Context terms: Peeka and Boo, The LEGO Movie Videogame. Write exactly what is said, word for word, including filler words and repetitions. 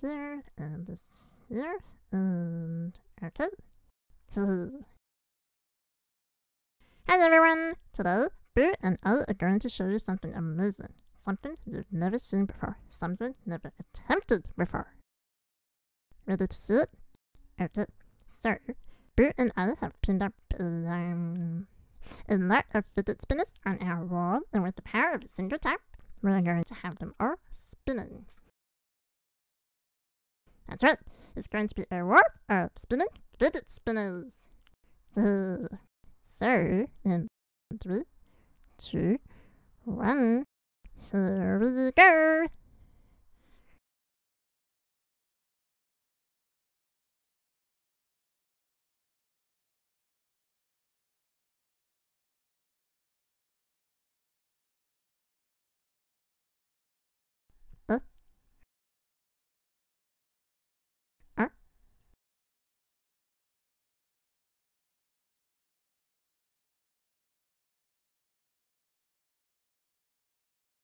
here and here and okay. Hi everyone! Today, Boo and I are going to show you something amazing. Something you've never seen before. Something never attempted before. Ready to see it? Okay. So, Boo and I have pinned up um, a lot of fidget spinners on our wall, and with the power of a single tap, we're going to have them all spinning. That's right, it's going to be a world of spinning fidget spinners. So, in three, two, one, here we go!